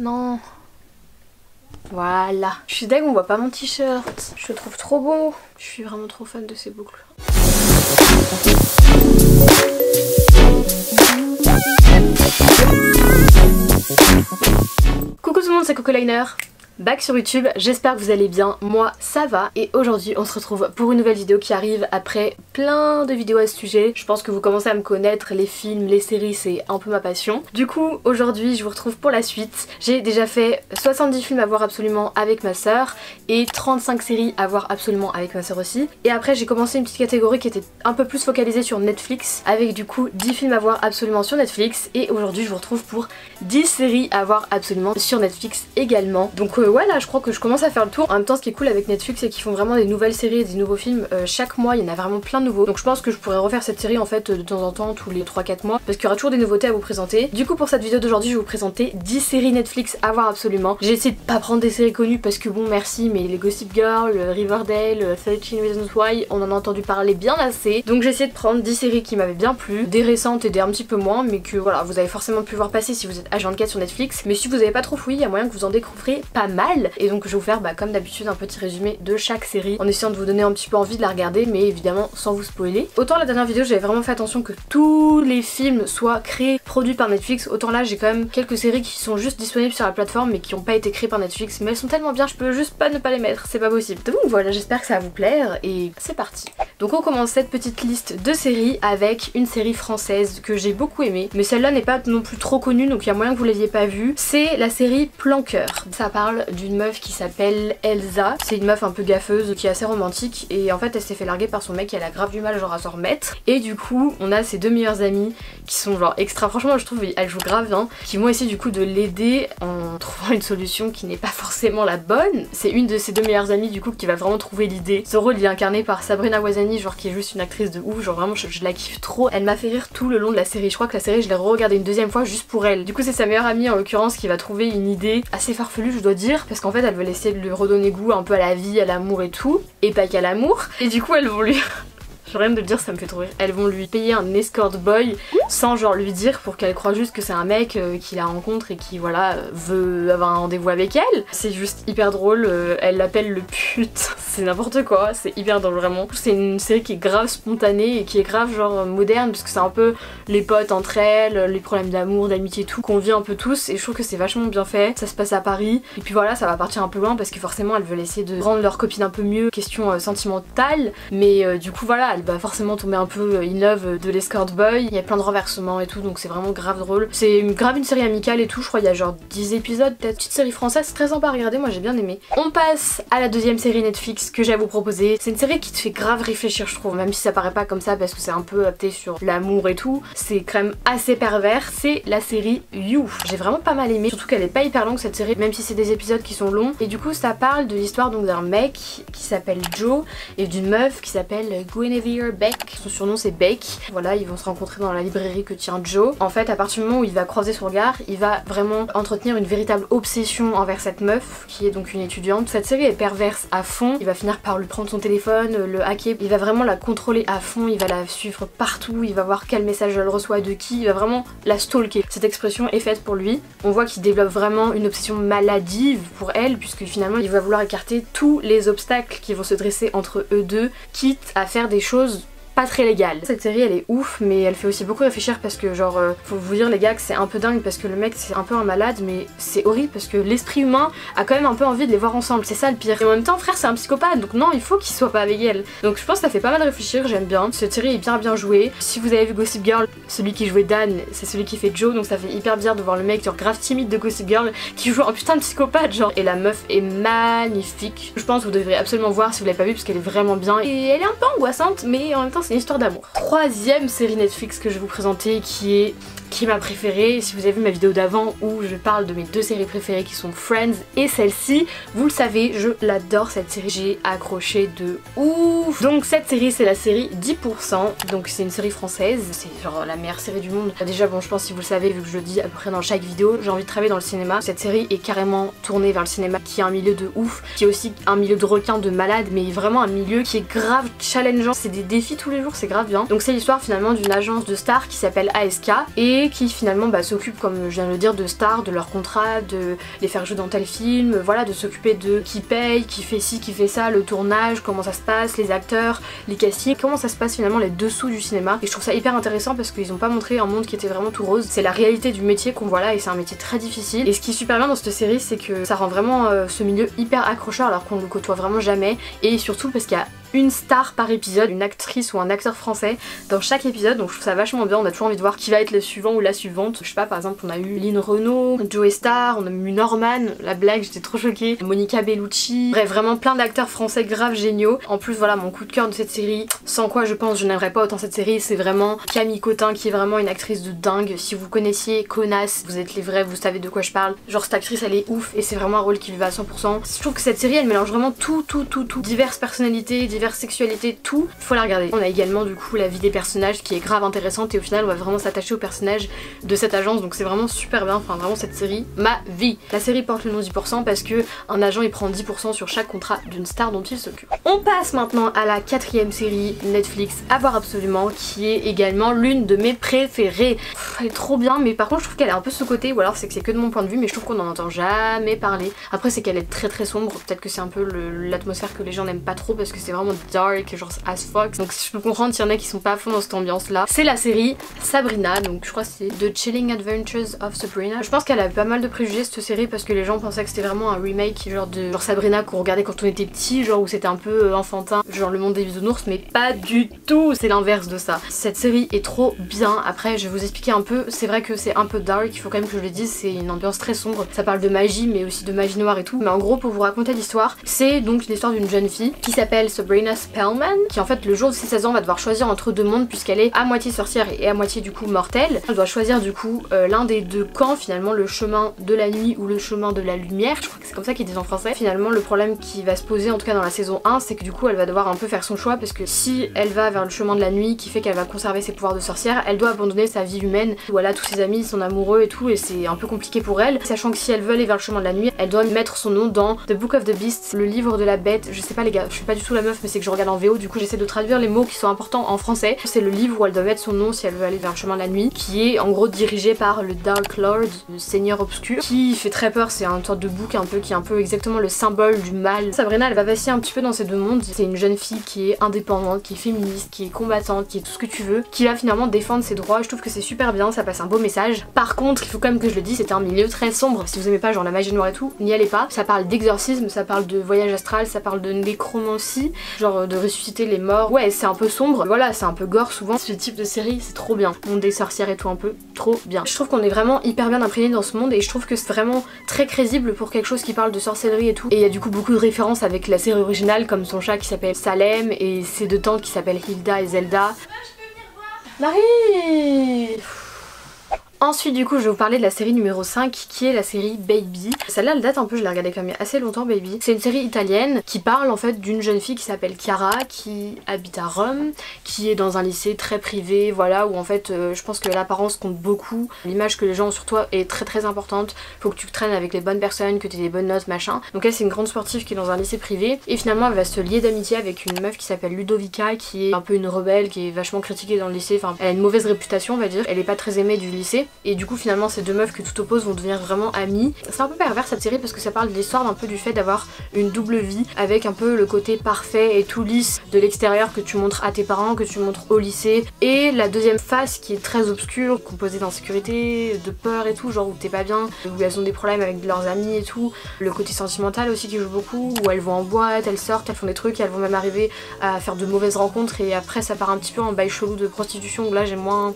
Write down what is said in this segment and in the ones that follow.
Non. Voilà. Je suis dingue, on voit pas mon t-shirt. Je le trouve trop beau. Je suis vraiment trop fan de ces boucles. Coucou tout le monde, c'est Coco Liner. Back sur YouTube, j'espère que vous allez bien, moi ça va. Et aujourd'hui on se retrouve pour une nouvelle vidéo qui arrive après plein de vidéos à ce sujet. Je pense que vous commencez à me connaître, les films, les séries, c'est un peu ma passion. Du coup aujourd'hui je vous retrouve pour la suite. J'ai déjà fait 70 films à voir absolument avec ma sœur et 35 séries à voir absolument avec ma sœur aussi. Et après j'ai commencé une petite catégorie qui était un peu plus focalisée sur Netflix, avec du coup 10 films à voir absolument sur Netflix. Et aujourd'hui je vous retrouve pour 10 séries à voir absolument sur Netflix également. Donc voilà, je crois que je commence à faire le tour. En même temps, ce qui est cool avec Netflix, c'est qu'ils font vraiment des nouvelles séries et des nouveaux films chaque mois. Il y en a vraiment plein de nouveaux. Donc je pense que je pourrais refaire cette série en fait de temps en temps, tous les 3-4 mois, parce qu'il y aura toujours des nouveautés à vous présenter. Du coup, pour cette vidéo d'aujourd'hui, je vais vous présenter 10 séries Netflix à voir absolument. J'ai essayé de pas prendre des séries connues parce que bon, merci, mais les Gossip Girl, Riverdale, 13 Reasons Why, on en a entendu parler bien assez. Donc j'ai essayé de prendre 10 séries qui m'avaient bien plu, des récentes et des un petit peu moins, mais que voilà, vous avez forcément pu voir passer si vous êtes H24 sur Netflix. Mais si vous avez pas trop fouillé, il y a moyen que vous en découvriez pas mal. Et donc je vais vous faire comme d'habitude un petit résumé de chaque série en essayant de vous donner un petit peu envie de la regarder, mais évidemment sans vous spoiler. Autant la dernière vidéo j'avais vraiment fait attention que tous les films soient créés, produits par Netflix, autant là j'ai quand même quelques séries qui sont juste disponibles sur la plateforme mais qui n'ont pas été créées par Netflix, mais elles sont tellement bien je peux juste pas ne pas les mettre, c'est pas possible. Donc voilà, j'espère que ça va vous plaire et c'est parti. Donc on commence cette petite liste de séries avec une série française que j'ai beaucoup aimée, mais celle-là n'est pas non plus trop connue donc il y a moyen que vous l'aviez pas vue. C'est la série Plan Coeur. Ça parle d'une meuf qui s'appelle Elsa. C'est une meuf un peu gaffeuse qui est assez romantique et en fait elle s'est fait larguer par son mec et elle a grave du mal genre à s'en remettre. Et du coup on a ses deux meilleures amies qui sont genre extra, franchement je trouve elles jouent grave bien, qui vont essayer du coup de l'aider en trouvant une solution qui n'est pas forcément la bonne. C'est une de ses deux meilleures amies du coup qui va vraiment trouver l'idée. Ce rôle il est incarné par Sabrina Ouazani, genre qui est juste une actrice de ouf, genre vraiment je la kiffe trop. Elle m'a fait rire tout le long de la série, je crois que la série je l'ai re-regardée une deuxième fois juste pour elle. Du coup c'est sa meilleure amie en l'occurrence qui va trouver une idée assez farfelue je dois dire, parce qu'en fait elle veut essayer de lui redonner goût un peu à la vie, à l'amour et tout, et pas qu'à l'amour. Et du coup elles vont lui... j'ai rien de le dire, ça me fait trop rire. Elles vont lui payer un escort boy sans genre lui dire, pour qu'elle croit juste que c'est un mec qui la rencontre et qui voilà veut avoir un rendez-vous avec elle. C'est juste hyper drôle, elle l'appelle le pute, c'est n'importe quoi, c'est hyper drôle vraiment. C'est une série qui est grave spontanée et qui est grave genre moderne parce que c'est un peu les potes entre elles, les problèmes d'amour, d'amitié et tout qu'on vit un peu tous, et je trouve que c'est vachement bien fait. Ça se passe à Paris et puis voilà, ça va partir un peu loin parce que forcément elles veulent essayer de rendre leur copine un peu mieux, question sentimentale, mais du coup voilà, elle va forcément tomber un peu in love de l'escort boy. Il y a plein de renversements et tout, donc c'est vraiment grave drôle. C'est grave une série amicale et tout, je crois il y a genre 10 épisodes, peut-être. Petite série française, très sympa à regarder, moi j'ai bien aimé. On passe à la deuxième série Netflix que j'ai à vous proposer. C'est une série qui te fait grave réfléchir je trouve, même si ça paraît pas comme ça parce que c'est un peu apté sur l'amour et tout, c'est quand même assez pervers. C'est la série You. J'ai vraiment pas mal aimé, surtout qu'elle est pas hyper longue cette série, même si c'est des épisodes qui sont longs. Et du coup ça parle de l'histoire donc d'un mec qui s'appelle Joe et d'une meuf qui s'appelle Gwenevere Beck. Son surnom c'est Beck. Voilà, ils vont se rencontrer dans la librairie que tient Joe. En fait à partir du moment où il va croiser son regard, il va vraiment entretenir une véritable obsession envers cette meuf qui est donc une étudiante. Cette série est perverse à fond, il va finir par lui prendre son téléphone, le hacker, il va vraiment la contrôler à fond, il va la suivre partout, il va voir quel message elle reçoit de qui, il va vraiment la stalker. Cette expression est faite pour lui. On voit qu'il développe vraiment une obsession maladive pour elle puisque finalement il va vouloir écarter tous les obstacles qui vont se dresser entre eux deux, quitte à faire des choses pas très légales. Cette série elle est ouf mais elle fait aussi beaucoup réfléchir parce que genre faut vous dire les gars que c'est un peu dingue parce que le mec c'est un peu un malade, mais c'est horrible parce que l'esprit humain a quand même un peu envie de les voir ensemble, c'est ça le pire. Et en même temps frère c'est un psychopathe donc non il faut qu'il soit pas avec elle. Donc je pense que ça fait pas mal réfléchir, j'aime bien. Cette série est bien jouée. Si vous avez vu Gossip Girl, celui qui jouait Dan c'est celui qui fait Joe, donc ça fait hyper bizarre de voir le mec genre grave timide de Gossip Girl qui joue un putain de psychopathe genre. Et la meuf est magnifique, je pense que vous devrez absolument voir si vous l'avez pas vu parce qu'elle est vraiment bien et elle est un peu angoissante mais en même temps c'est une histoire d'amour. Troisième série Netflix que je vais vous présenter qui est ma préférée. Si vous avez vu ma vidéo d'avant où je parle de mes deux séries préférées qui sont Friends et celle-ci, vous le savez, je l'adore cette série, j'ai accroché de ouf. Donc cette série c'est la série 10%, donc c'est une série française, c'est genre la meilleure série du monde. Déjà bon je pense si vous le savez vu que je le dis à peu près dans chaque vidéo, j'ai envie de travailler dans le cinéma. Cette série est carrément tournée vers le cinéma qui est un milieu de ouf, qui est aussi un milieu de requins, de malades, mais vraiment un milieu qui est grave challengeant, c'est des défis tous les jours, c'est grave bien. Donc c'est l'histoire finalement d'une agence de stars qui s'appelle ASK et et qui finalement s'occupent, comme je viens de le dire, de stars, de leurs contrats, de les faire jouer dans tel film, voilà, de s'occuper de qui paye, qui fait ci, qui fait ça, le tournage, comment ça se passe, les acteurs, les castings, comment ça se passe finalement les dessous du cinéma. Et je trouve ça hyper intéressant parce qu'ils ont pas montré un monde qui était vraiment tout rose, c'est la réalité du métier qu'on voit là et c'est un métier très difficile. Et ce qui est super bien dans cette série, c'est que ça rend vraiment ce milieu hyper accrocheur alors qu'on le côtoie vraiment jamais, et surtout parce qu'il y a une star par épisode, une actrice ou un acteur français dans chaque épisode, donc je trouve ça vachement bien, on a toujours envie de voir qui va être le suivant ou la suivante. Je sais pas, par exemple on a eu Line Renaud, Joey Starr, on a eu Norman, la blague j'étais trop choquée, Monica Bellucci, bref vraiment plein d'acteurs français grave géniaux. En plus voilà, mon coup de cœur de cette série, sans quoi je pense je n'aimerais pas autant cette série, c'est vraiment Camille Cotin qui est vraiment une actrice de dingue. Si vous connaissiez Conas, vous êtes les vrais, vous savez de quoi je parle, genre cette actrice elle est ouf et c'est vraiment un rôle qui lui va à 100%. Je trouve que cette série elle mélange vraiment tout, diverses personnalités, sexualité, tout, faut la regarder. On a également du coup la vie des personnages qui est grave intéressante et au final on va vraiment s'attacher aux personnages de cette agence, donc c'est vraiment super bien, enfin vraiment cette série, ma vie. La série porte le nom 10% parce que un agent il prend 10% sur chaque contrat d'une star dont il s'occupe. On passe maintenant à la 4e série Netflix à voir absolument, qui est également l'une de mes préférées. Pff, elle est trop bien, mais par contre je trouve qu'elle a un peu ce côté, ou alors c'est que c'est que de mon point de vue, mais je trouve qu'on en entend jamais parler. Après c'est qu'elle est très très sombre, peut-être que c'est un peu l'atmosphère que les gens n'aiment pas trop parce que c'est vraiment dark, genre as fuck, donc je peux comprendre s'il y en a qui sont pas à fond dans cette ambiance là. C'est la série Sabrina, donc je crois que c'est The Chilling Adventures of Sabrina. Je pense qu'elle a pas mal de préjugés cette série parce que les gens pensaient que c'était vraiment un remake genre de Sabrina qu'on regardait quand on était petit, genre où c'était un peu enfantin, genre le monde des bisounours, mais pas du tout, c'est l'inverse de ça. Cette série est trop bien, après je vais vous expliquer un peu, c'est vrai que c'est un peu dark, il faut quand même que je le dise, c'est une ambiance très sombre, ça parle de magie mais aussi de magie noire et tout, mais en gros pour vous raconter l'histoire, c'est donc l'histoire d'une jeune fille qui s'appelle Sabrina Spellman, qui en fait le jour de ses 16 ans va devoir choisir entre deux mondes puisqu'elle est à moitié sorcière et à moitié du coup mortelle. Elle doit choisir du coup l'un des deux camps, finalement le chemin de la nuit ou le chemin de la lumière, je crois que c'est comme ça qu'ils disent en français. Finalement le problème qui va se poser en tout cas dans la saison 1, c'est que du coup elle va devoir un peu faire son choix parce que si elle va vers le chemin de la nuit qui fait qu'elle va conserver ses pouvoirs de sorcière, elle doit abandonner sa vie humaine où elle a tous ses amis, son amoureux et tout, et c'est un peu compliqué pour elle, sachant que si elle veut aller vers le chemin de la nuit, elle doit mettre son nom dans The Book of the Beasts, le livre de la bête. Je sais pas les gars, je suis pas du tout la meuf, mais c'est que je regarde en VO, du coup j'essaie de traduire les mots qui sont importants en français. C'est le livre où elle doit mettre son nom si elle veut aller vers le chemin de la nuit, qui est en gros dirigé par le Dark Lord, le Seigneur Obscur, qui fait très peur, c'est une sorte de bouc un peu qui est un peu exactement le symbole du mal. Sabrina elle va vaciller un petit peu dans ces deux mondes, c'est une jeune fille qui est indépendante, qui est féministe, qui est combattante, qui est tout ce que tu veux, qui va finalement défendre ses droits, je trouve que c'est super bien, ça passe un beau message. Par contre il faut quand même que je le dise, c'est un milieu très sombre, si vous aimez pas genre la magie noire et tout, n'y allez pas. Ça parle d'exorcisme, ça parle de voyage astral, ça parle de nécromancie, genre de ressusciter les morts, ouais c'est un peu sombre, voilà c'est un peu gore souvent, ce type de série c'est trop bien, monde des sorcières et tout un peu, trop bien. Je trouve qu'on est vraiment hyper bien imprégné dans ce monde et je trouve que c'est vraiment très crédible pour quelque chose qui parle de sorcellerie et tout, et il y a du coup beaucoup de références avec la série originale comme son chat qui s'appelle Salem et ses deux tantes qui s'appellent Hilda et Zelda. Marie! Ensuite du coup je vais vous parler de la série numéro 5 qui est la série Baby. Celle-là elle date un peu, je l'ai regardée quand même assez longtemps, Baby. C'est une série italienne qui parle en fait d'une jeune fille qui s'appelle Chiara, qui habite à Rome, qui est dans un lycée très privé, voilà, où en fait je pense que l'apparence compte beaucoup, l'image que les gens ont sur toi est très très importante, faut que tu traînes avec les bonnes personnes, que tu aies des bonnes notes machin. Donc elle c'est une grande sportive qui est dans un lycée privé et finalement elle va se lier d'amitié avec une meuf qui s'appelle Ludovica, qui est un peu une rebelle, qui est vachement critiquée dans le lycée, enfin elle a une mauvaise réputation on va dire, elle est pas très aimée du lycée. Et du coup finalement ces deux meufs que tout oppose vont devenir vraiment amies. C'est un peu pervers cette série parce que ça parle de l'histoire d'un peu du fait d'avoir une double vie, avec un peu le côté parfait et tout lisse de l'extérieur que tu montres à tes parents, que tu montres au lycée, et la deuxième face qui est très obscure, composée d'insécurité, de peur et tout, genre où t'es pas bien, où elles ont des problèmes avec leurs amis et tout, le côté sentimental aussi qui joue beaucoup, où elles vont en boîte, elles sortent, elles font des trucs, elles vont même arriver à faire de mauvaises rencontres et après ça part un petit peu en bail chelou de prostitution où là j'ai moins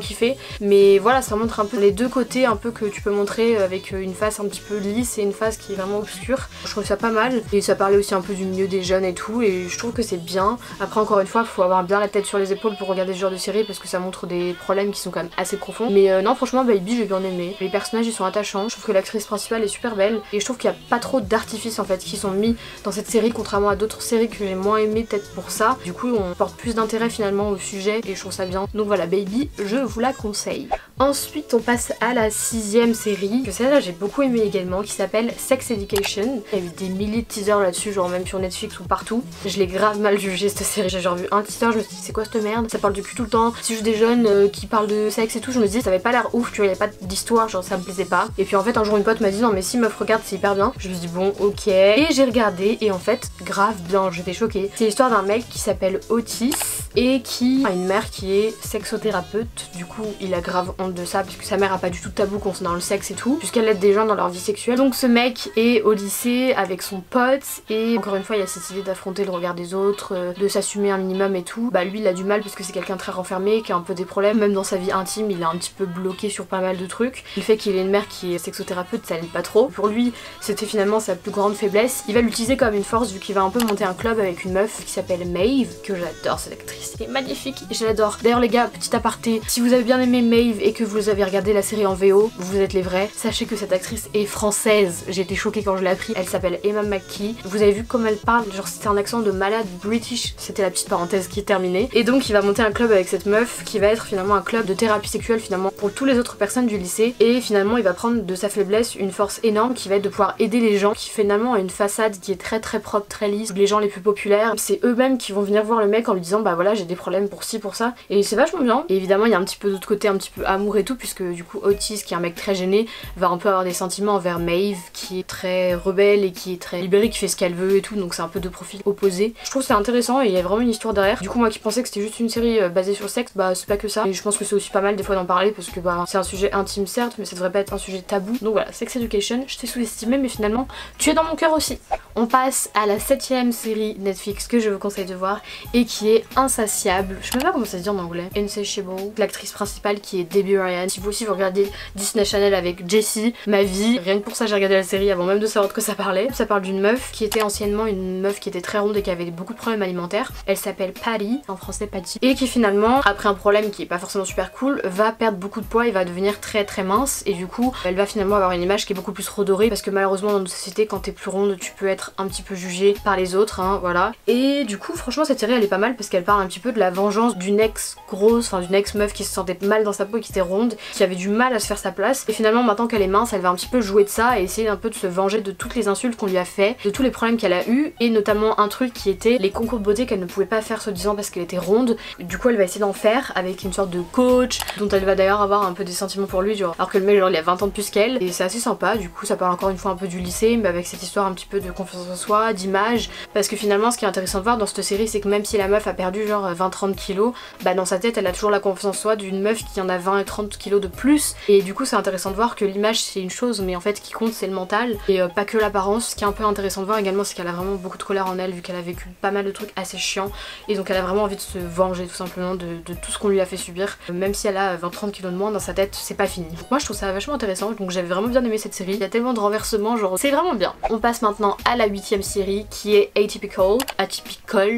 kiffé, mais voilà ça montre un peu les deux côtés un peu que tu peux montrer avec une face un petit peu lisse et une face qui est vraiment obscure. Je trouve ça pas mal et ça parlait aussi un peu du milieu des jeunes et tout, et je trouve que c'est bien. Après encore une fois faut avoir bien la tête sur les épaules pour regarder ce genre de série parce que ça montre des problèmes qui sont quand même assez profonds, mais non franchement Baby j'ai bien aimé, les personnages ils sont attachants, je trouve que l'actrice principale est super belle et je trouve qu'il n'y a pas trop d'artifices en fait qui sont mis dans cette série, contrairement à d'autres séries que j'ai moins aimé peut-être pour ça, du coup on porte plus d'intérêt finalement au sujet et je trouve ça bien, donc voilà Baby je vous la conseille. Ensuite on passe à la 6e série, que celle-là j'ai beaucoup aimé également, qui s'appelle Sex Education. Il y a eu des milliers de teasers là-dessus, genre même sur Netflix ou partout. Je l'ai grave mal jugé cette série, j'ai genre vu un teaser, je me suis dit c'est quoi cette merde, ça parle de cul tout le temps, c'est juste des jeunes qui parlent de sexe et tout, je me disais ça avait pas l'air ouf, tu vois, il n'y a pas d'histoire, genre ça me plaisait pas. Et puis en fait un jour une pote m'a dit non mais si meuf regarde c'est hyper bien, je me suis dit bon ok, et j'ai regardé et en fait grave bien, j'étais choquée. C'est l'histoire d'un mec qui s'appelle Otis et qui a une mère qui est sexothérapeute, du coup il a grave honte de ça parce que sa mère a pas du tout de tabou concernant le sexe et tout, puisqu'elle aide des gens dans leur vie sexuelle. Donc ce mec est au lycée avec son pote et encore une fois il a cette idée d'affronter le regard des autres, de s'assumer un minimum et tout. Bah lui il a du mal parce que c'est quelqu'un très renfermé, qui a un peu des problèmes, même dans sa vie intime il est un petit peu bloqué sur pas mal de trucs. Le fait qu'il ait une mère qui est sexothérapeute ça l'aide pas trop. Pour lui c'était finalement sa plus grande faiblesse, il va l'utiliser comme une force vu qu'il va un peu monter un club avec une meuf qui s'appelle Maeve, que j'adore, cette actrice elle est magnifique, je l'adore. D'ailleurs les gars, petit aparté, si vous avez bien aimé Maeve et que vous avez regardé la série en VO, vous êtes les vrais, sachez que cette actrice est française, j'ai été choquée quand je l'ai appris, elle s'appelle Emma McKee. Vous avez vu comme elle parle, genre c'était un accent de malade british, c'était la petite parenthèse qui est terminée. Et donc il va monter un club avec cette meuf qui va être finalement un club de thérapie sexuelle finalement pour tous les autres personnes du lycée, et finalement il va prendre de sa faiblesse une force énorme qui va être de pouvoir aider les gens, qui finalement a une façade qui est très très propre, très lisse, les gens les plus populaires, c'est eux-mêmes qui vont venir voir le mec en lui disant bah voilà j'ai des problèmes pour ci pour ça, et c'est vachement bien. Et évidemment il y a un petit peu d'autre côté, un petit peu amour et tout, puisque du coup Otis qui est un mec très gêné va un peu avoir des sentiments envers Maeve qui est très rebelle et qui est très libérée, qui fait ce qu'elle veut et tout, donc c'est un peu deux profils opposés. Je trouve c'est intéressant et il y a vraiment une histoire derrière. Du coup moi qui pensais que c'était juste une série basée sur le sexe, bah c'est pas que ça, et je pense que c'est aussi pas mal des fois d'en parler parce que bah c'est un sujet intime certes, mais ça devrait pas être un sujet tabou. Donc voilà, Sex Education, je t'ai sous-estimé mais finalement tu es dans mon cœur aussi. On passe à la 7e série Netflix que je vous conseille de voir et qui est Insatiable, je sais même pas comment ça se dit en anglais, Insatiable, l'actrice principale qui est Debbie Ryan. Si vous aussi vous regardez Disney Channel avec Jessie, ma vie, rien que pour ça j'ai regardé la série avant même de savoir de quoi ça parlait. Ça parle d'une meuf qui était anciennement une meuf qui était très ronde et qui avait beaucoup de problèmes alimentaires, elle s'appelle Patty, en français Patty, et qui finalement après un problème qui est pas forcément super cool va perdre beaucoup de poids et va devenir très très mince, et du coup elle va finalement avoir une image qui est beaucoup plus redorée parce que malheureusement dans notre société quand t'es plus ronde tu peux être un petit peu jugée par les autres, hein, voilà. Et du coup franchement cette série elle est pas mal parce qu'elle parle un petit peu de la vengeance d'une ex grosse, enfin d'une ex meuf qui se sentait mal dans sa peau et qui était ronde, qui avait du mal à se faire sa place, et finalement maintenant qu'elle est mince elle va un petit peu jouer de ça et essayer un peu de se venger de toutes les insultes qu'on lui a fait, de tous les problèmes qu'elle a eu, et notamment un truc qui était les concours de beauté qu'elle ne pouvait pas faire soi-disant parce qu'elle était ronde. Du coup elle va essayer d'en faire avec une sorte de coach dont elle va d'ailleurs avoir un peu des sentiments pour lui, genre, alors que le mec genre il a 20 ans de plus qu'elle, et c'est assez sympa. Du coup ça parle encore une fois un peu du lycée mais avec cette histoire un petit peu de confiance en soi, d'image, parce que finalement ce qui est intéressant de voir dans cette série c'est que même si la meuf a perdu genre 20-30 kilos, bah dans sa tête elle a toujours la confiance en soi d'une meuf qui en a 20 et 30 kilos de plus, et du coup c'est intéressant de voir que l'image c'est une chose mais en fait qui compte c'est le mental et pas que l'apparence. Ce qui est un peu intéressant de voir également c'est qu'elle a vraiment beaucoup de colère en elle vu qu'elle a vécu pas mal de trucs assez chiants, et donc elle a vraiment envie de se venger tout simplement de tout ce qu'on lui a fait subir. Même si elle a 20-30 kilos de moins dans sa tête c'est pas fini. Moi je trouve ça vachement intéressant, donc j'avais vraiment bien aimé cette série, il y a tellement de renversements, genre c'est vraiment bien. On passe maintenant à la 8e série qui est Atypical,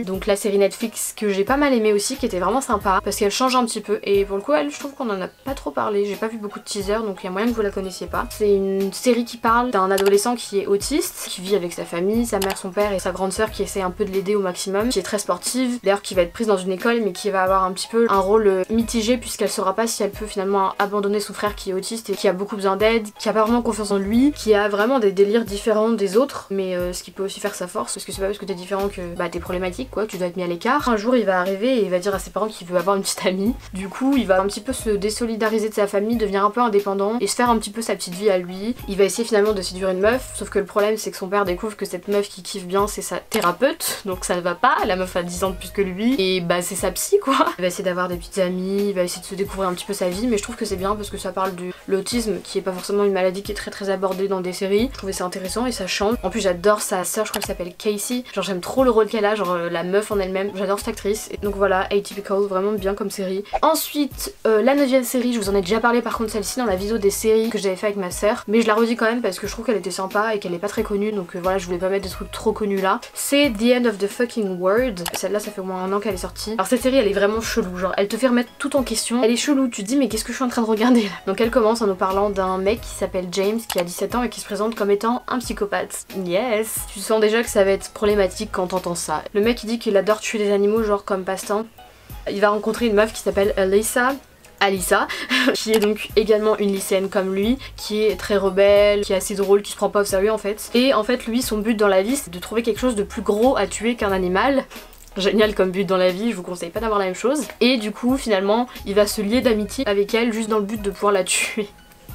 donc la série Netflix que j'ai pas mal aimé aussi, qui était vraiment sympa parce qu'elle change un petit peu, et pour le coup elle, je trouve qu'on en a pas trop parlé, j'ai pas vu beaucoup de teasers donc il y a moyen que vous la connaissiez pas. C'est une série qui parle d'un adolescent qui est autiste, qui vit avec sa famille, sa mère, son père et sa grande sœur qui essaie un peu de l'aider au maximum, qui est très sportive, d'ailleurs qui va être prise dans une école mais qui va avoir un petit peu un rôle mitigé puisqu'elle saura pas si elle peut finalement abandonner son frère qui est autiste et qui a beaucoup besoin d'aide, qui a pas vraiment confiance en lui, qui a vraiment des délires différents des autres, mais ce qui peut aussi faire sa force parce que c'est pas parce que t'es différent que bah t'es problématique quoi, tu dois être mis à l'écart. Un jour il va arriver et il va dire à ses parents qu'il veut avoir une petite amie, du coup il va un petit peu se désolidariser de sa famille, devenir un peu indépendant et se faire un petit peu sa petite vie à lui. Il va essayer finalement de séduire une meuf, sauf que le problème c'est que son père découvre que cette meuf qui kiffe bien c'est sa thérapeute, donc ça ne va pas, la meuf a 10 ans de plus que lui et bah c'est sa psy quoi. Il va essayer d'avoir des petites amies, il va essayer de se découvrir un petit peu sa vie, mais je trouve que c'est bien parce que ça parle de l'autisme qui est pas forcément une maladie qui est très très abordée dans des séries. Je trouvais ça intéressant et ça change. En plus j'adore sa sœur, je crois qu'elle s'appelle Casey, genre j'aime trop le rôle qu'elle a, genre la meuf en elle-même, j'adore cette actrice. Et donc voilà, Atypical, vraiment bien comme série. Ensuite la 9e série, je vous en ai déjà parlé par contre celle-ci dans la vidéo des séries que j'avais fait avec ma sœur, mais je la redis quand même parce que je trouve qu'elle était sympa et qu'elle est pas très connue, donc voilà je voulais pas mettre des trucs trop connus là. C'est The End of the Fucking World, celle-là ça fait au moins un an qu'elle est sortie. Alors cette série elle est vraiment chelou, genre elle te fait remettre tout en question, elle est chelou, tu te dis mais qu'est-ce que je suis en train de regarder là. Donc elle commence en nous parlant d'un mec qui s'appelle James qui a 17 ans et qui se présente comme étant un psychopathe. Yes, tu sens déjà que ça va être problématique quand t'entends ça. Le mec il dit qu'il adore tuer des animaux genre comme passe-temps. Il va rencontrer une meuf qui s'appelle Elsa. Alyssa qui est donc également une lycéenne comme lui, qui est très rebelle, qui est assez drôle, qui se prend pas au sérieux en fait. Et en fait lui, son but dans la vie, c'est de trouver quelque chose de plus gros à tuer qu'un animal. Génial comme but dans la vie, je vous conseille pas d'avoir la même chose. Et du coup finalement il va se lier d'amitié avec elle juste dans le but de pouvoir la tuer.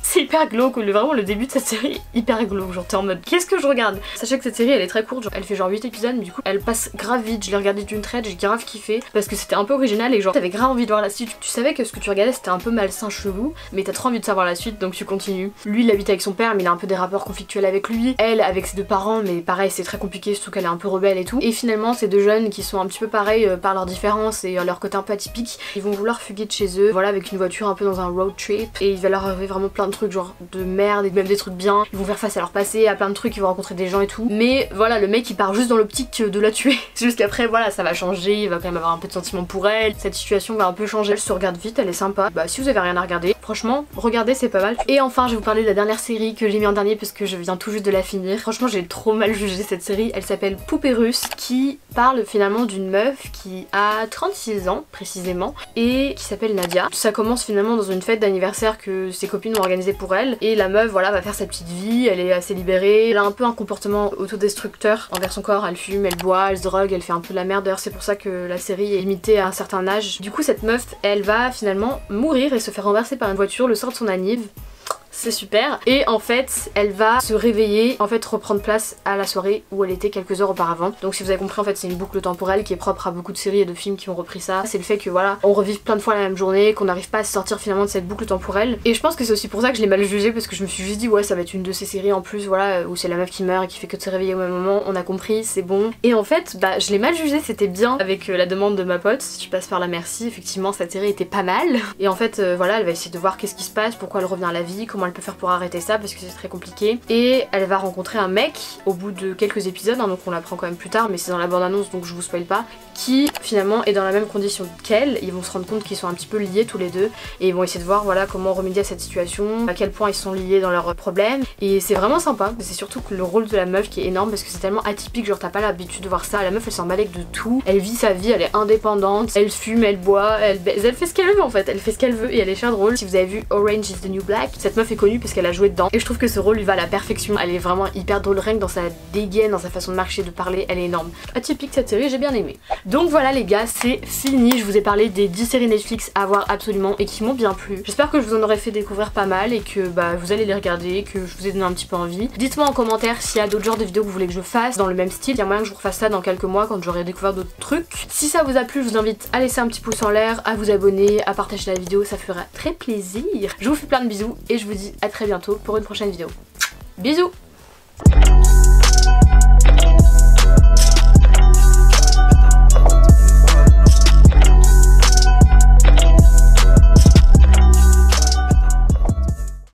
C'est hyper glauque, vraiment le début de cette série hyper glauque, genre t'es en mode qu'est-ce que je regarde? Sachez que cette série elle est très courte, genre, elle fait genre 8 épisodes mais du coup elle passe grave vite, je l'ai regardée d'une traite, j'ai grave kiffé parce que c'était un peu original et genre t'avais grave envie de voir la suite, tu savais que ce que tu regardais c'était un peu malsain chelou mais t'as trop envie de savoir la suite donc tu continues. Lui il habite avec son père mais il a un peu des rapports conflictuels avec lui, elle avec ses deux parents mais pareil c'est très compliqué surtout qu'elle est un peu rebelle et tout, et finalement ces deux jeunes qui sont un petit peu pareils par leurs différences et leur côté un peu atypique, ils vont vouloir fuguer de chez eux, voilà, avec une voiture un peu dans un road trip, et il va leur arriver vraiment plein de trucs genre de merde et même des trucs bien, ils vont faire face à leur passé, à plein de trucs, ils vont rencontrer des gens et tout, mais voilà le mec il part juste dans l'optique de la tuer. Jusqu'après voilà ça va changer, il va quand même avoir un peu de sentiment pour elle, cette situation va un peu changer, elle se regarde vite, elle est sympa, bah si vous avez rien à regarder franchement regardez, c'est pas mal. Et enfin je vais vous parler de la dernière série que j'ai mis en dernier parce que je viens tout juste de la finir, franchement j'ai trop mal jugé cette série, elle s'appelle Poupée Russe, qui parle finalement d'une meuf qui a 36 ans précisément et qui s'appelle Nadia. Ça commence finalement dans une fête d'anniversaire que ses copines ont organisée pour elle, et la meuf voilà va faire sa petite vie, elle est assez libérée, elle a un peu un comportement autodestructeur envers son corps, elle fume, elle boit, elle se drogue, elle fait un peu de la merde, c'est pour ça que la série est limitée à un certain âge. Du coup cette meuf elle va finalement mourir et se faire renverser par une voiture le soir de son anniv. C'est super. Et en fait elle va se réveiller, en fait reprendre place à la soirée où elle était quelques heures auparavant. Donc si vous avez compris en fait c'est une boucle temporelle qui est propre à beaucoup de séries et de films qui ont repris ça. C'est le fait que voilà on revive plein de fois la même journée, qu'on n'arrive pas à sortir finalement de cette boucle temporelle. Et je pense que c'est aussi pour ça que je l'ai mal jugée, parce que je me suis juste dit ouais ça va être une de ces séries en plus voilà où c'est la meuf qui meurt et qui fait que de se réveiller au même moment, on a compris, c'est bon. Et en fait bah je l'ai mal jugée, c'était bien avec la demande de ma pote, je passe par la merci, effectivement cette série était pas mal. Et en fait voilà elle va essayer de voir qu'est-ce qui se passe, pourquoi elle revient à la vie, comment elle peut faire pour arrêter ça parce que c'est très compliqué, et elle va rencontrer un mec au bout de quelques épisodes hein, donc on l'apprend quand même plus tard mais c'est dans la bande annonce donc je vous spoil pas, qui finalement est dans la même condition qu'elle. Ils vont se rendre compte qu'ils sont un petit peu liés tous les deux et ils vont essayer de voir voilà comment remédier à cette situation, à quel point ils sont liés dans leurs problèmes, et c'est vraiment sympa. C'est surtout que le rôle de la meuf qui est énorme parce que c'est tellement atypique, genre t'as pas l'habitude de voir ça, la meuf elle s'en bat de tout, elle vit sa vie, elle est indépendante, elle fume, elle boit, elle fait ce qu'elle veut en fait, elle fait ce qu'elle veut et elle est chère drôle. Si vous avez vu Orange is the New Black, cette meuf est connue parce qu'elle a joué dedans et je trouve que ce rôle lui va à la perfection, elle est vraiment hyper drôle, rien que dans sa dégaine, dans sa façon de marcher, de parler, elle est énorme. Atypique cette série, j'ai bien aimé. Donc voilà les gars, c'est fini, je vous ai parlé des 10 séries Netflix à voir absolument et qui m'ont bien plu. J'espère que je vous en aurai fait découvrir pas mal et que bah, vous allez les regarder, que je vous ai donné un petit peu envie. Dites-moi en commentaire s'il y a d'autres genres de vidéos que vous voulez que je fasse dans le même style, il y a moyen que je vous refasse ça dans quelques mois quand j'aurai découvert d'autres trucs. Si ça vous a plu, je vous invite à laisser un petit pouce en l'air, à vous abonner, à partager la vidéo, ça fera très plaisir. Je vous fais plein de bisous et je vous dis à très bientôt pour une prochaine vidéo. Bisous!